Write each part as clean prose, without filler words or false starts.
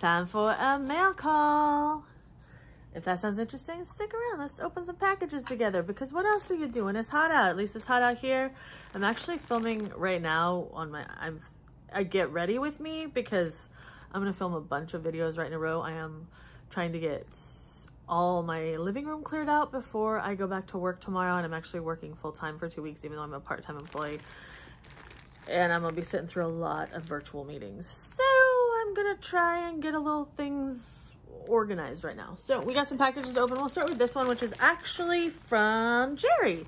Time for a mail call. If that sounds interesting, stick around. Let's open some packages together, because what else are you doing? It's hot out. At least it's hot out here. I'm actually filming right now on my, I get ready with me, because I'm going to film a bunch of videos right in a row. I am trying to get all my living room cleared out before I go back to work tomorrow. And I'm actually working full time for 2 weeks, even though I'm a part-time employee. And I'm going to be sitting through a lot of virtual meetings. So I'm going to try and get a little things organized right now. So we got some packages to open. We'll start with this one, which is actually from Jari,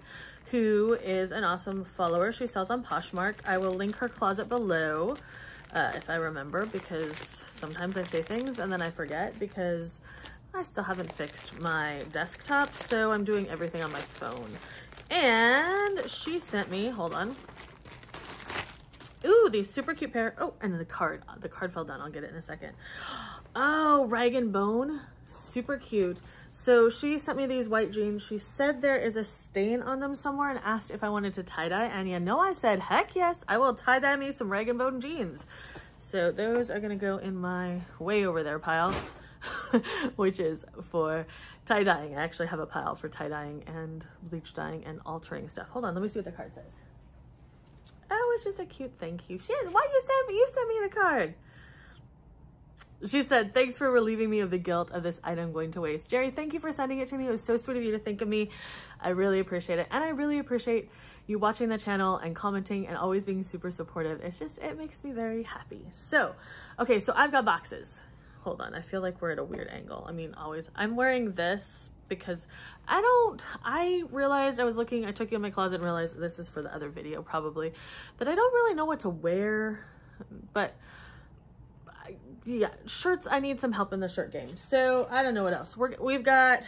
who is an awesome follower. She sells on Poshmark. I will link her closet below if I remember, because sometimes I say things and then I forget, because I still haven't fixed my desktop, so I'm doing everything on my phone. And she sent me, hold on. Ooh, these super cute pair. Oh, and the card fell down. I'll get it in a second. Oh, Rag and Bone, super cute. So she sent me these white jeans. She said there is a stain on them somewhere and asked if I wanted to tie dye. And you know, I said, heck yes, I will tie dye me some Rag and Bone jeans. So those are gonna go in my way over there pile, which is for tie dyeing. I actually have a pile for tie dyeing and bleach dyeing and altering stuff. Hold on, let me see what the card says. Oh, it's just a cute thank you. She is, why you sent me the card? She said, thanks for relieving me of the guilt of this item going to waste. Jari, thank you for sending it to me. It was so sweet of you to think of me. I really appreciate it. And I really appreciate you watching the channel and commenting and always being super supportive. It's just, it makes me very happy. So, okay, so I've got boxes. Hold on, I feel like we're at a weird angle. I mean, always, I'm wearing this because I realized I took you in my closet and realized this is for the other video probably, that I don't really know what to wear, but yeah, shirts, I need some help in the shirt game. So I don't know what else. We've got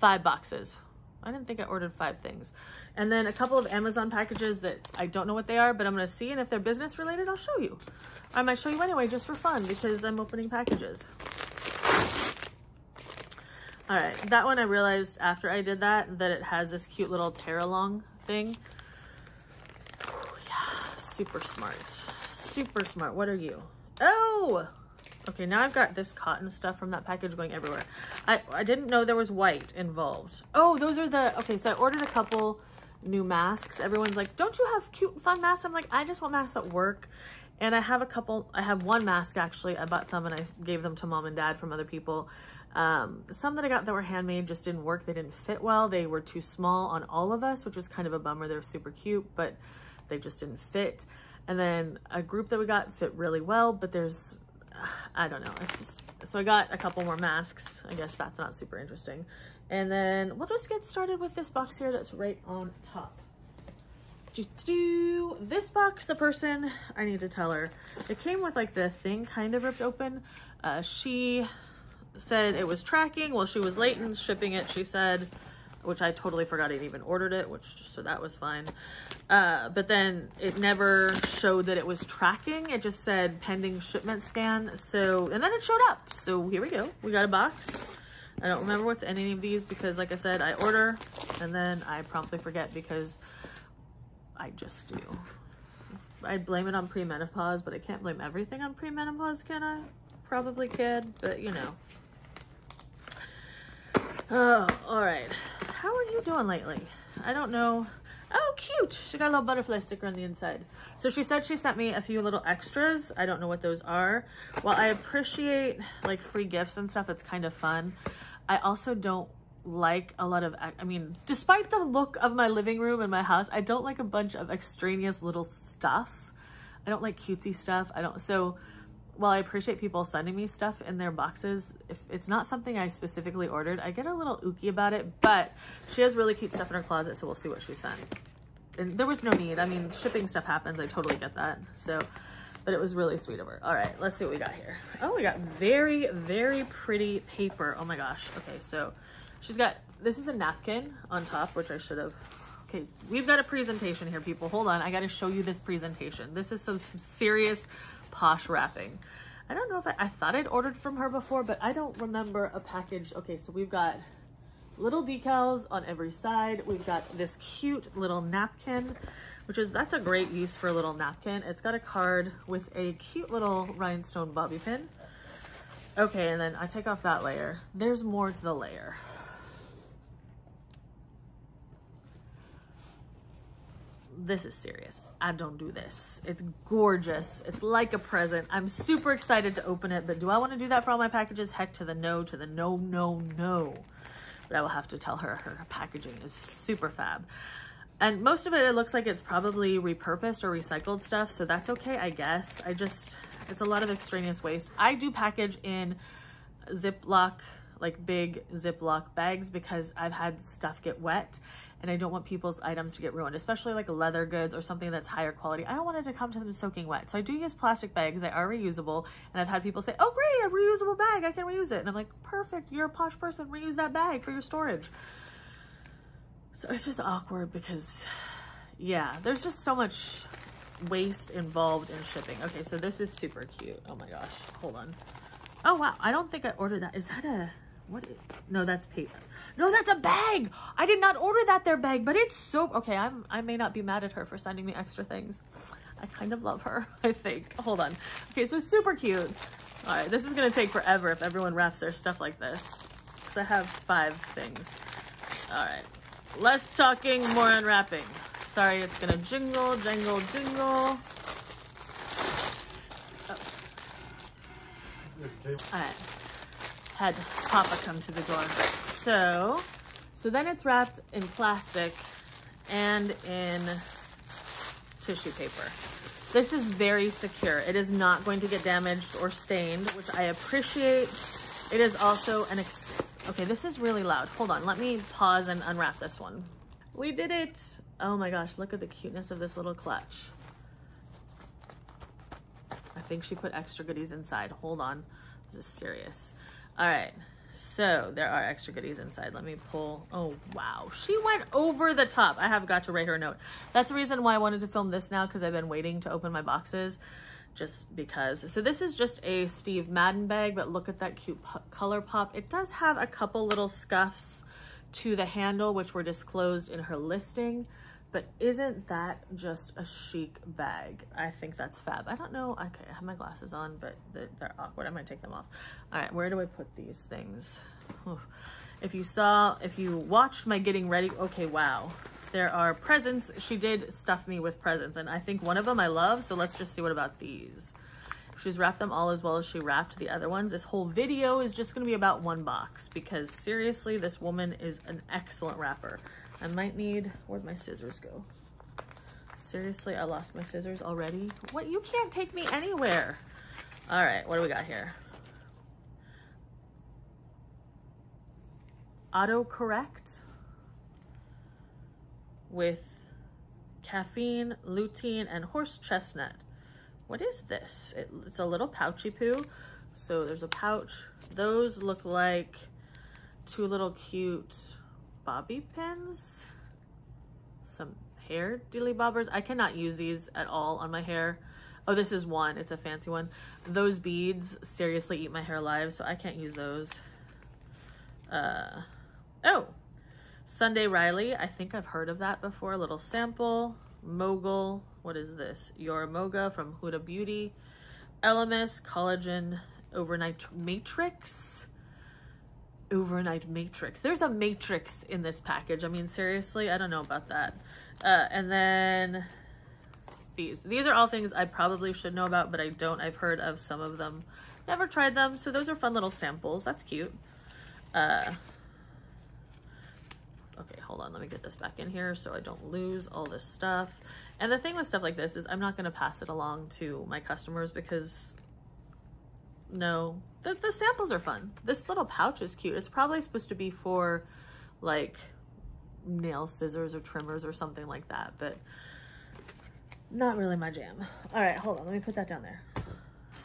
5 boxes. I didn't think I ordered 5 things. And then a couple of Amazon packages that I don't know what they are, but I'm gonna see, and if they're business related, I'll show you. I might show you anyway, just for fun, because I'm opening packages. All right, that one I realized after I did that it has this cute little tear-along thing. Ooh, yeah, super smart, super smart. What are you? Oh, okay, now I've got this cotton stuff from that package going everywhere. I didn't know there was white involved. Oh, those are the, okay, so I ordered a couple new masks. Everyone's like, don't you have cute, fun masks? I'm like, I just want masks at work. And I have a couple, I have one mask actually. I bought some and I gave them to mom and dad from other people. Some that I got that were handmade just didn't work. They didn't fit well. They were too small on all of us, which was kind of a bummer. They're super cute, but they just didn't fit. And then a group that we got fit really well, but there's, I don't know. It's just, so I got a couple more masks. I guess that's not super interesting. And then we'll just get started with this box here that's right on top. This box, the person, I need to tell her. It came with like the thing kind of ripped open. She said it was tracking. Well, she was late in shipping it, she said, which I totally forgot I'd even ordered it, so that was fine. But then it never showed that it was tracking. It just said pending shipment scan. So, and then it showed up. So here we go. We got a box. I don't remember what's in any of these because like I said, I order and then I promptly forget because I just do. I blame it on premenopause, but I can't blame everything on premenopause, can I? Probably could, but you know. Oh, all right. How are you doing lately? I don't know. Oh, cute. She got a little butterfly sticker on the inside. So she said she sent me a few little extras. I don't know what those are. While I appreciate like free gifts and stuff, it's kind of fun. I also don't like a lot of, I mean, despite the look of my living room and my house, I don't like a bunch of extraneous little stuff. I don't like cutesy stuff. So while I appreciate people sending me stuff in their boxes, if it's not something I specifically ordered, I get a little ooky about it, but she has really cute stuff in her closet, so we'll see what she sent. And there was no need. I mean, shipping stuff happens. I totally get that. So, but it was really sweet of her. All right, let's see what we got here. Oh, we got very, very pretty paper. Oh my gosh. Okay, so she's got, this is a napkin on top, which I should have. Okay, we've got a presentation here, people. Hold on, I gotta show you this presentation. This is some serious posh wrapping. I don't know if I thought I'd ordered from her before, but I don't remember a package. Okay, so we've got little decals on every side. We've got this cute little napkin, that's a great use for a little napkin. It's got a card with a cute little rhinestone bobby pin. Okay, and then I take off that layer. There's more to the layer. This is serious. I don't do this. It's gorgeous. It's like a present. I'm super excited to open it, but do I want to do that for all my packages? Heck to the no, no, no. But I will have to tell her her packaging is super fab. And most of it, it looks like it's probably repurposed or recycled stuff, so that's okay, I guess. I just, it's a lot of extraneous waste. I do package in Ziploc, like big Ziploc bags, because I've had stuff get wet and I don't want people's items to get ruined, especially like leather goods or something that's higher quality. I don't want it to come to them soaking wet. So I do use plastic bags. They are reusable. And I've had people say, oh great, a reusable bag, I can reuse it. And I'm like, perfect, you're a posh person, reuse that bag for your storage. So it's just awkward because, yeah, there's just so much waste involved in shipping. Okay, so this is super cute. Oh my gosh, hold on. Oh wow, I don't think I ordered that. Is that a... What is, no, that's paper. No, that's a bag. I did not order that, their bag, but it's so, okay, I may not be mad at her for sending me extra things. I kind of love her, I think. Hold on. Okay, so super cute. All right, this is gonna take forever if everyone wraps their stuff like this, because I have 5 things. All right, less talking, more unwrapping. Sorry, it's gonna jingle, jingle, jingle. Oh. All right. Had Papa come to the door. So then it's wrapped in plastic and in tissue paper. This is very secure. It is not going to get damaged or stained, which I appreciate. It is also an okay, this is really loud. Hold on, let me pause and unwrap this one. We did it. Oh my gosh, look at the cuteness of this little clutch. I think she put extra goodies inside. Hold on, this is serious. All right, so there are extra goodies inside. Let me pull, oh wow. She went over the top. I have got to write her a note. That's the reason why I wanted to film this now, because I've been waiting to open my boxes, just because. So this is just a Steve Madden bag, but look at that cute color pop. It does have a couple little scuffs to the handle, which were disclosed in her listing, but isn't that just a chic bag? I think that's fab. I don't know, okay, I have my glasses on, but they're awkward, I might take them off. All right, where do I put these things? Oof. If you watched my getting ready, okay, wow. There are presents, she did stuff me with presents, and I think one of them I love, so let's just see what about these. She's wrapped them all as well as she wrapped the other ones. This whole video is just gonna be about one box, because seriously, this woman is an excellent wrapper. I might need, where'd my scissors go? Seriously, I lost my scissors already. What, you can't take me anywhere. All right, what do we got here? Autocorrect with caffeine, lutein, and horse chestnut. What is this? It's a little pouchy poo. So there's a pouch. Those look like 2 little cute bobby pins, some hair dilly bobbers. I cannot use these at all on my hair. Oh, this is one, it's a fancy one. Those beads seriously eat my hair alive, so I can't use those. Oh, Sunday Riley, I think I've heard of that before. A little sample. Mogul, what is this? Yoramoga from Huda Beauty. Elemis, collagen overnight matrix. Overnight matrix. There's a matrix in this package. I mean, seriously, I don't know about that. And then these. These are all things I probably should know about, but I don't. I've heard of some of them. Never tried them, so those are fun little samples. That's cute. Okay, hold on, let me get this back in here so I don't lose all this stuff. And the thing with stuff like this is I'm not gonna pass it along to my customers because, no, the samples are fun. This little pouch is cute. It's probably supposed to be for like nail scissors or trimmers or something like that, but not really my jam. All right, hold on, let me put that down there.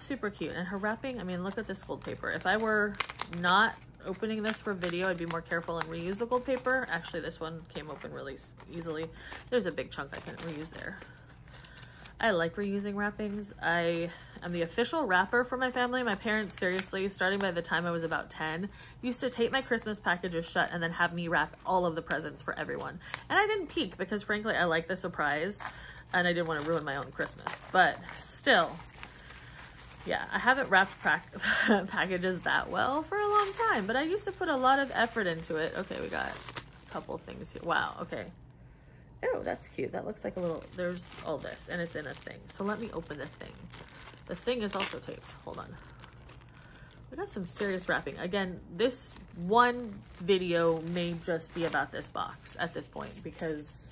Super cute, and her wrapping, I mean, look at this gold paper. If I were not opening this for video, I'd be more careful and reuse the gold paper. Actually, this one came open really easily. There's a big chunk I can reuse there. I like reusing wrappings. I am the official wrapper for my family. My parents, seriously, starting by the time I was about 10, used to tape my Christmas packages shut and then have me wrap all of the presents for everyone. And I didn't peek because, frankly, I like the surprise and I didn't want to ruin my own Christmas. But still, Yeah, I haven't wrapped packages that well for a long time, but I used to put a lot of effort into it. Okay, we got a couple things here. Wow, okay. Oh, that's cute. That looks like a little, there's all this, and it's in a thing. So let me open the thing. The thing is also taped. Hold on. We got some serious wrapping. Again, this one video may just be about this box at this point because,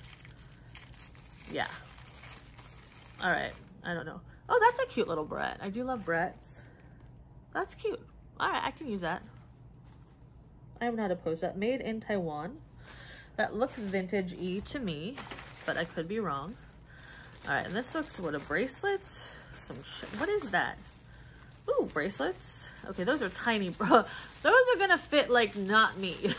yeah. All right, I don't know. Oh, that's a cute little barrette. I do love barrettes. That's cute. All right, I can use that. I am not opposed to that. Made in Taiwan. That looks vintage-y to me, but I could be wrong. All right, and this looks, what, a bracelet? Some shit. What is that? Ooh, bracelets. Okay, those are tiny. Bro, those are gonna fit like not me.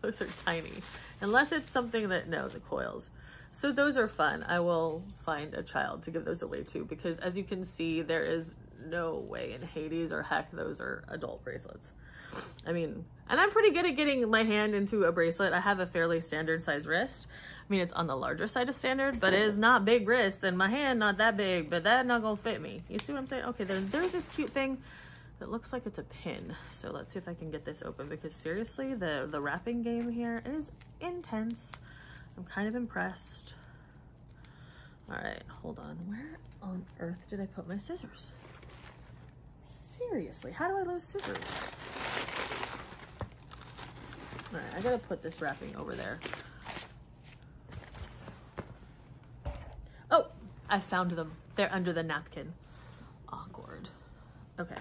Those are tiny. Unless it's something that, no, the coils. So those are fun. I will find a child to give those away to, because as you can see, there is no way in Hades or heck those are adult bracelets. I mean, and I'm pretty good at getting my hand into a bracelet. I have a fairly standard size wrist. I mean, it's on the larger side of standard, but it is not big wrist, and my hand not that big, but that not gonna fit me. You see what I'm saying? Okay, then there's this cute thing that looks like it's a pin. So let's see if I can get this open, because seriously, the wrapping game here is intense. I'm kind of impressed. All right, hold on. Where on earth did I put my scissors? Seriously, how do I lose scissors? All right, I gotta put this wrapping over there. Oh, I found them. They're under the napkin. Awkward. Okay.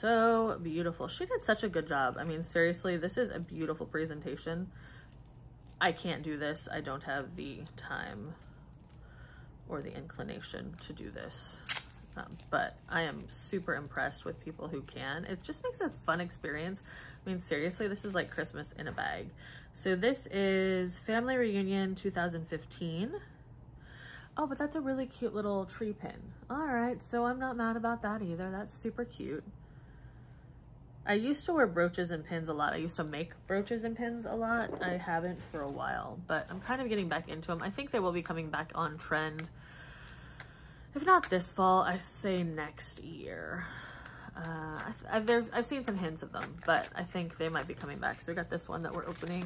So beautiful. She did such a good job. I mean, seriously, this is a beautiful presentation. I can't do this. I don't have the time or the inclination to do this, but I am super impressed with people who can. It just makes a fun experience. I mean, seriously, this is like Christmas in a bag. So this is Family Reunion 2015. Oh, but that's a really cute little tree pin. All right, so I'm not mad about that either. That's super cute. I used to wear brooches and pins a lot. I used to make brooches and pins a lot. I haven't for a while, but I'm kind of getting back into them. I think they will be coming back on trend. If not this fall, I say next year. I've seen some hints of them, but I think they might be coming back. So we got this one that we're opening.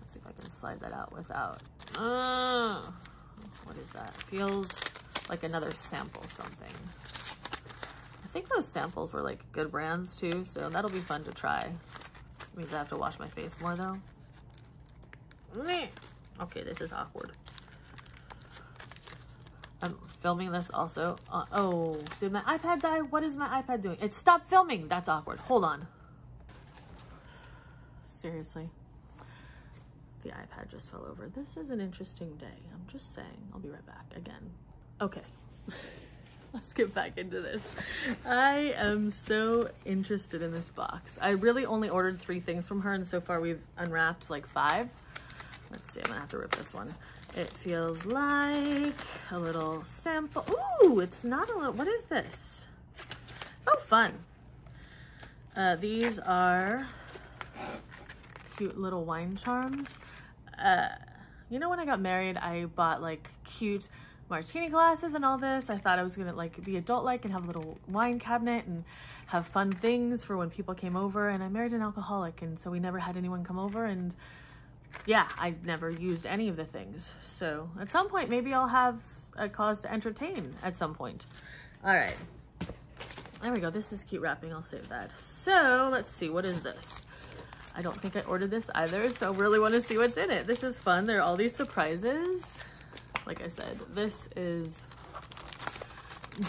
Let's see if I can slide that out without. What is that? Feels like another sample something. I think those samples were like good brands too, so that'll be fun to try. It means I have to wash my face more though. Okay, this is awkward. I'm filming this also. Oh, did my iPad die? What is my iPad doing? It stopped filming. That's awkward. Hold on. Seriously. The iPad just fell over. This is an interesting day. I'm just saying. I'll be right back again. Okay. Let's get back into this. I am so interested in this box. I really only ordered 3 things from her, and so far we've unwrapped like 5. Let's see, I'm gonna have to rip this one. It feels like a little sample. Ooh, it's not a little, what is this? Oh, fun. These are cute little wine charms. You know, when I got married, I bought like cute martini glasses and all this. I thought I was gonna like be adult-like and have a little wine cabinet and have fun things for when people came over, and I married an alcoholic, and so we never had anyone come over, and yeah, I never used any of the things. So at some point, maybe I'll have a cause to entertain at some point. All right, there we go. This is cute wrapping, I'll save that. So let's see, what is this? I don't think I ordered this either, so I really wanna see what's in it. This is fun, there are all these surprises. Like I said, this is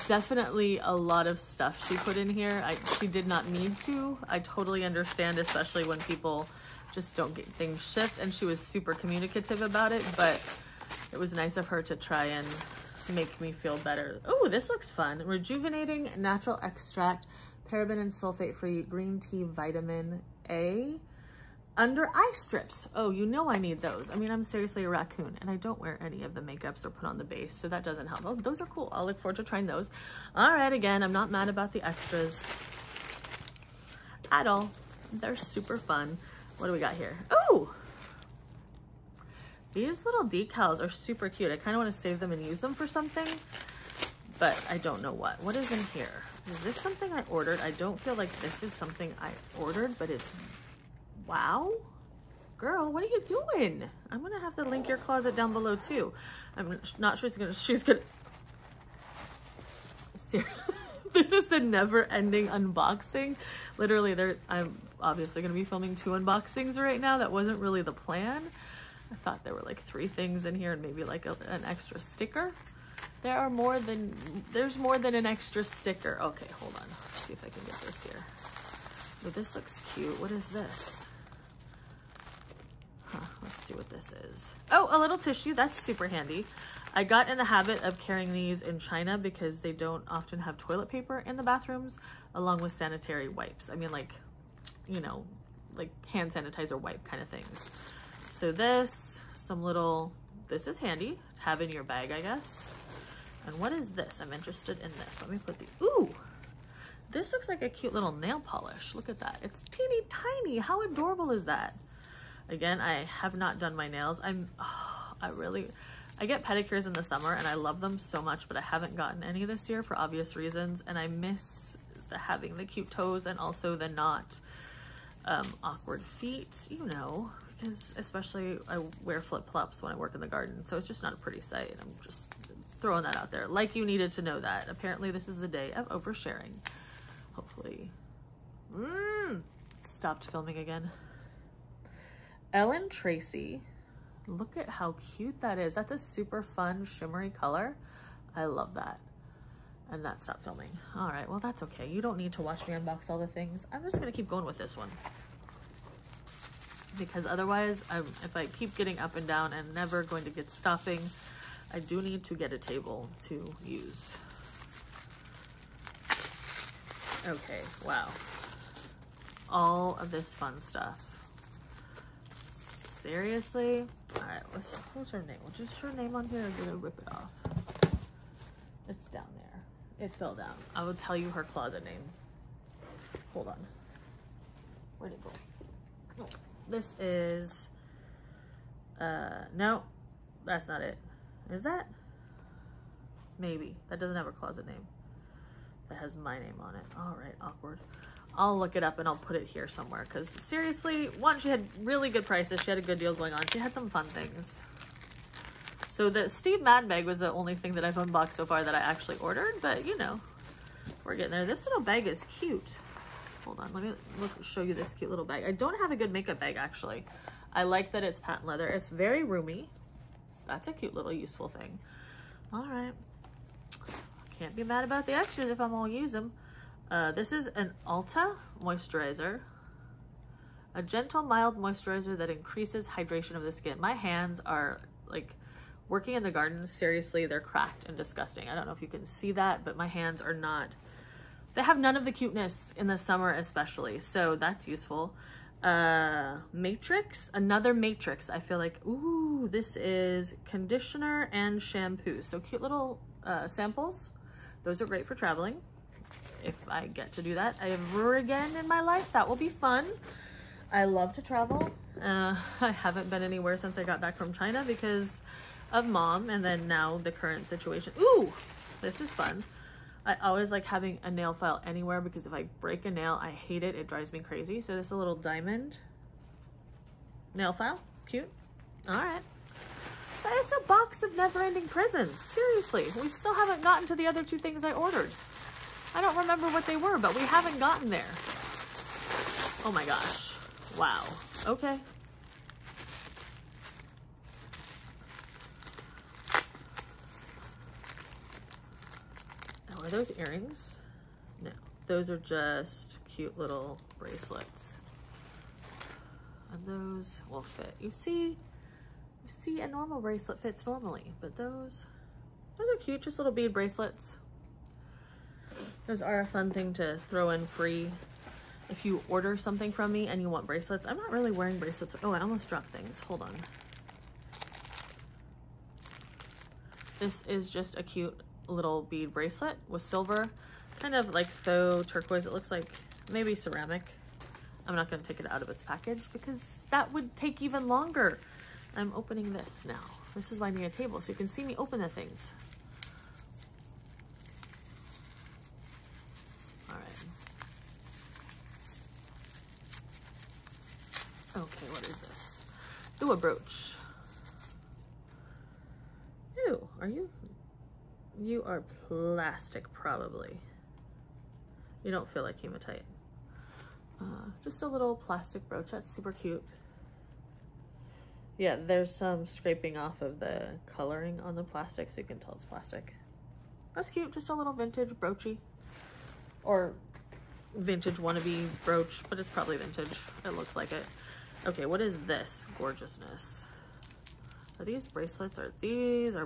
definitely a lot of stuff she put in here. She did not need to. I totally understand, especially when people just don't get things shipped, and she was super communicative about it, but it was nice of her to try and make me feel better. Oh, this looks fun. Rejuvenating natural extract, paraben and sulfate-free green tea vitamin A. Under eye strips. Oh, you know I need those. I mean, I'm seriously a raccoon, and I don't wear any of the makeups or put on the base, so that doesn't help. Oh, those are cool. I'll look forward to trying those. All right, again, I'm not mad about the extras at all. They're super fun. What do we got here? Oh, These little decals are super cute. I kind of want to save them and use them for something, but I don't know what. What is in here? Is this something I ordered? I don't feel like this is something I ordered, but it's... Wow. Girl, what are you doing? I'm going to have to link your closet down below, too. I'm not sure she's going to... Seriously. This is the never-ending unboxing. Literally, I'm obviously going to be filming 2 unboxings right now. That wasn't really the plan. I thought there were like 3 things in here and maybe like an extra sticker. There's more than an extra sticker. Okay, hold on. Let's see if I can get this here. Oh, this looks cute. What is this? Huh, let's see what this is. Oh, a little tissue. That's super handy. I got in the habit of carrying these in China because they don't often have toilet paper in the bathrooms, along with sanitary wipes. I mean, like, you know, like hand sanitizer wipe kind of things. So this, this is handy to have in your bag, I guess. And what is this? I'm interested in this. Let me put the, ooh, this looks like a cute little nail polish. Look at that. It's teeny tiny. How adorable is that? Again, I have not done my nails. I get pedicures in the summer and I love them so much, but I haven't gotten any this year for obvious reasons. And I miss having the cute toes and also the not awkward feet, you know, because especially I wear flip-flops when I work in the garden. So it's just not a pretty sight. I'm just throwing that out there. Like you needed to know that. Apparently this is the day of oversharing. Hopefully. Stopped filming again. Ellen Tracy. Look at how cute that is. That's a super fun shimmery color. I love that. And that stopped filming. All right, well, that's okay. You don't need to watch me unbox all the things. I'm just gonna keep going with this one because otherwise if I keep getting up and down and never going to get stopping, I do need to get a table to use. Okay, wow. All of this fun stuff. Seriously? All right, what's her name? We'll just her name on here and gonna rip it off. It's down there. It fell down. I will tell you her closet name. Hold on. Where'd it go? Oh, this is, no, that's not it. Is that? Maybe. That doesn't have a closet name. That has my name on it. All right, awkward. I'll look it up and I'll put it here somewhere because seriously, one, she had really good prices. She had a good deal going on. She had some fun things. So the Steve Madden bag was the only thing that I've unboxed so far that I actually ordered, but you know, we're getting there. This little bag is cute. Hold on, let me show you this cute little bag. I don't have a good makeup bag actually. I like that it's patent leather. It's very roomy. That's a cute little useful thing. All right. Can't be mad about the extras if I'm gonna use them. This is an Ulta moisturizer, a gentle, mild moisturizer that increases hydration of the skin. My hands are like working in the garden. Seriously, they're cracked and disgusting. I don't know if you can see that, but my hands are not, they have none of the cuteness in the summer, especially. So that's useful. Matrix, another Matrix. I feel like, ooh, this is conditioner and shampoo. So cute little, samples. Those are great for traveling. If I get to do that ever again in my life, that will be fun. I love to travel. I haven't been anywhere since I got back from China because of mom and then now the current situation. Ooh, this is fun. I always like having a nail file anywhere because if I break a nail, I hate it. It drives me crazy. So this is a little diamond nail file. Cute. All right. So it's a box of never-ending presents. Seriously, we still haven't gotten to the other 2 things I ordered. I don't remember what they were, but we haven't gotten there. Oh my gosh. Wow. Okay. Oh, are those earrings? No. Those are just cute little bracelets. And those will fit. You see a normal bracelet fits normally, but those are cute. Just little bead bracelets. Those are a fun thing to throw in free if you order something from me and you want bracelets. I'm not really wearing bracelets. Oh, I almost dropped things. Hold on. This is just a cute little bead bracelet with silver, kind of like faux turquoise. It looks like maybe ceramic. I'm not going to take it out of its package because that would take even longer. I'm opening this now. This is why I need a table, so you can see me open the things. All right. Okay, what is this? Ooh, a brooch. Ew, are you? You are plastic, probably. You don't feel like hematite. Just a little plastic brooch, that's super cute. Yeah, there's some scraping off of the coloring on the plastic, so you can tell it's plastic. That's cute, just a little vintage broochy. Or vintage wannabe brooch, but it's probably vintage. It looks like it. Okay, what is this gorgeousness? Are these bracelets? Are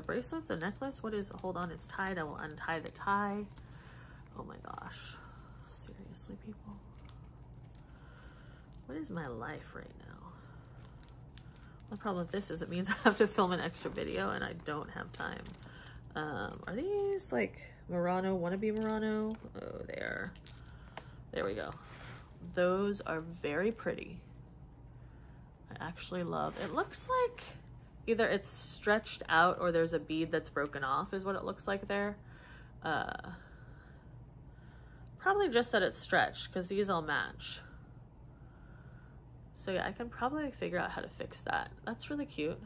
bracelets a necklace? What is it? Hold on, it's tied. I will untie the tie. Oh my gosh. Seriously, people. What is my life right now? The problem with this is it means I have to film an extra video and I don't have time. Are these like Murano, wannabe Murano? Oh, they are. There we go. Those are very pretty. I actually love, it looks like either it's stretched out or there's a bead that's broken off is what it looks like there. Probably just that it's stretched because these all match. So yeah, I can probably figure out how to fix that. That's really cute.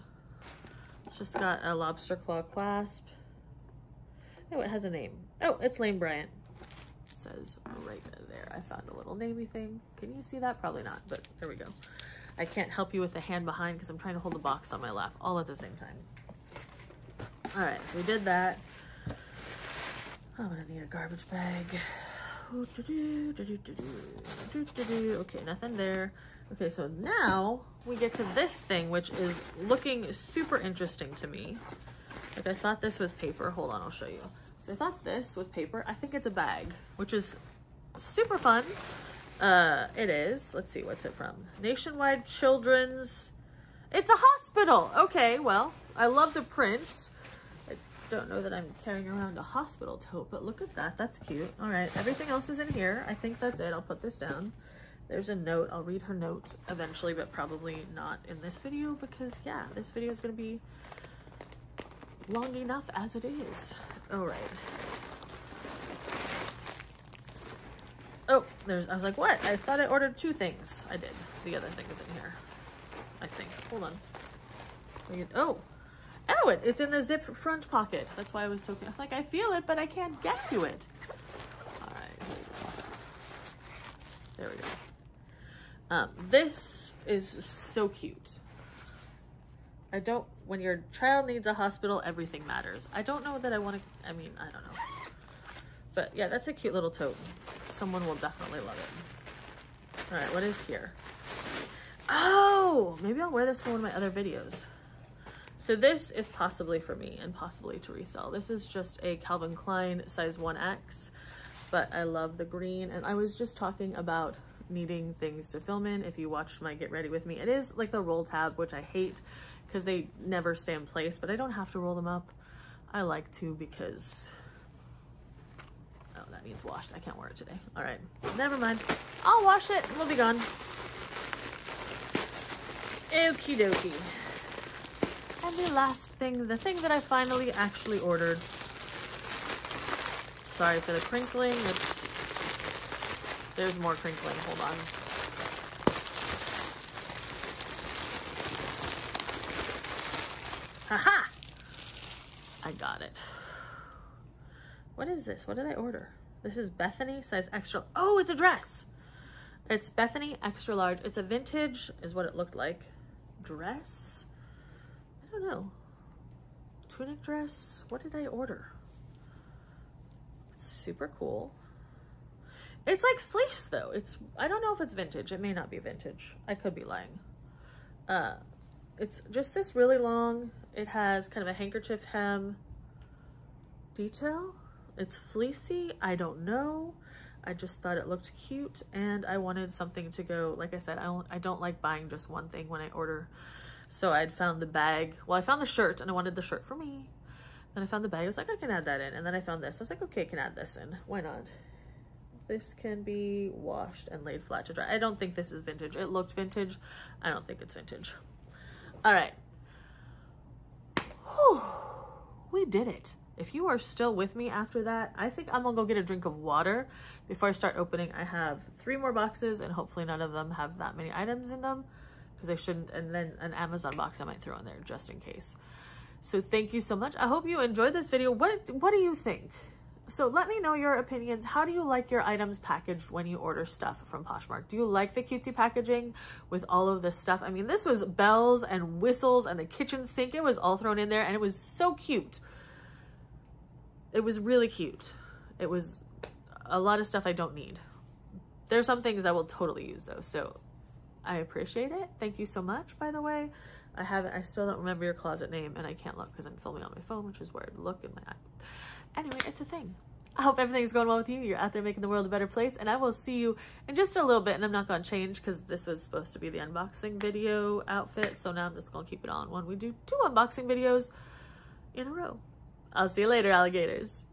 It's just got a lobster claw clasp. Oh, it has a name. Oh, it's Lane Bryant. It says right there. I found a little namey thing. Can you see that? Probably not, but there we go. I can't help you with the hand behind because I'm trying to hold the box on my lap all at the same time. All right, so we did that. I'm gonna need a garbage bag. Okay, nothing there. Okay, so now we get to this thing, which is looking super interesting to me. Like I thought this was paper. Hold on, I'll show you. So I thought this was paper. I think it's a bag, which is super fun. It is. Let's see, what's it from? Nationwide Children's. It's a hospital. Okay, well, I love the print. I don't know that I'm carrying around a hospital tote, but look at that. That's cute. All right, everything else is in here. I think that's it. I'll put this down. There's a note. I'll read her note eventually, but probably not in this video because, yeah, this video is going to be long enough as it is. All right. Oh, I was like, what? I thought I ordered two things. I did. The other thing is in here, I think. Hold on. Oh. Oh, it's in the zip front pocket. That's why I was so, like, I feel it, but I can't get to it. All right. There we go. This is so cute. I don't, when your child needs a hospital, everything matters. I don't know that I want to, I mean, I don't know. But yeah, that's a cute little tote. Someone will definitely love it. All right, what is here? Oh, maybe I'll wear this for one of my other videos. So this is possibly for me and possibly to resell. This is just a Calvin Klein size 1X, but I love the green. And I was just talking about needing things to film in. If you watched my Get Ready With Me, it is like the roll tab, which I hate because they never stay in place, but I don't have to roll them up. I like to because, oh, that needs washed. I can't wear it today. All right, never mind. I'll wash it. We'll be gone. Okie dokie. And the last thing, the thing that I finally actually ordered. Sorry for the crinkling. There's more crinkling, hold on. Haha! I got it. What is this? What did I order? This is Bethany size extra. Oh, it's a dress. It's Bethany extra large. It's a vintage, is what it looked like. Dress? I don't know. Tunic dress? What did I order? It's super cool. It's like fleece though. It's, I don't know if it's vintage. It may not be vintage. I could be lying. It's just this really long. It has kind of a handkerchief hem detail. It's fleecy. I don't know. I just thought it looked cute and I wanted something to go. Like I said, I don't like buying just one thing when I order. So I'd found the bag. Well, I found the shirt and I wanted the shirt for me. Then I found the bag. I was like, I can add that in. And then I found this. I was like, okay, I can add this in. Why not? This can be washed and laid flat to dry. I don't think this is vintage. It looked vintage. I don't think it's vintage. All right. Whew, we did it. If you are still with me after that, I think I'm gonna go get a drink of water before I start opening. I have 3 more boxes and hopefully none of them have that many items in them because they shouldn't. And then an Amazon box I might throw in there just in case. So thank you so much. I hope you enjoyed this video. What do you think? So let me know your opinions. How do you like your items packaged when you order stuff from Poshmark? Do you like the cutesy packaging with all of this stuff? I mean, this was bells and whistles and the kitchen sink. It was all thrown in there and it was so cute. It was really cute. It was a lot of stuff I don't need. There's some things I will totally use though. So I appreciate it. Thank you so much, by the way. I still don't remember your closet name and I can't look because I'm filming on my phone, which is weird. Look in my eye. Anyway, it's a thing. I hope everything's going well with you. You're out there making the world a better place, and I will see you in just a little bit. And I'm not going to change because this was supposed to be the unboxing video outfit. So now I'm just going to keep it all in one. We do 2 unboxing videos in a row. I'll see you later, alligators.